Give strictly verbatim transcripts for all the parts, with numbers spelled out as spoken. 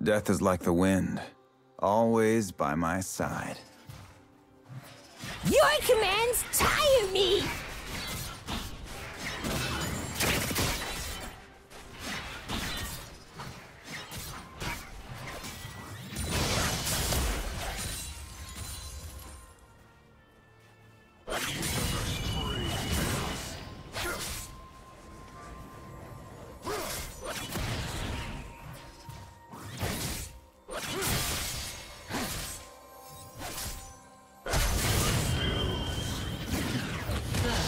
Death is like the wind, always by my side. Your commands tire me! Yeah.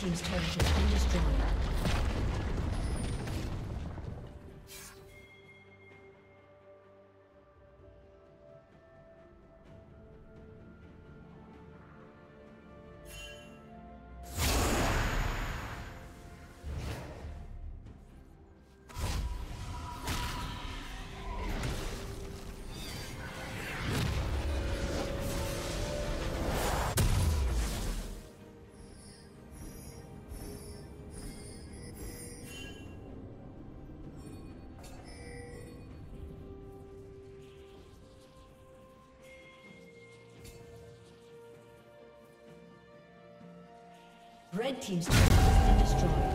Team's turret has been destroyed. Red team's turret has been destroyed.